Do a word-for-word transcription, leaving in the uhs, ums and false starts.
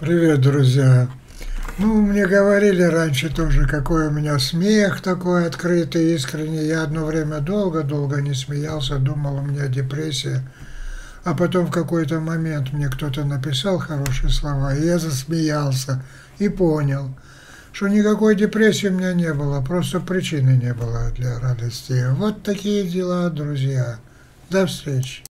Привет, друзья! Ну, мне говорили раньше тоже, какой у меня смех такой открытый, искренний. Я одно время долго-долго не смеялся, думал, у меня депрессия. А потом в какой-то момент мне кто-то написал хорошие слова, и я засмеялся и понял, что никакой депрессии у меня не было, просто причины не было для радости. Вот такие дела, друзья. До встречи!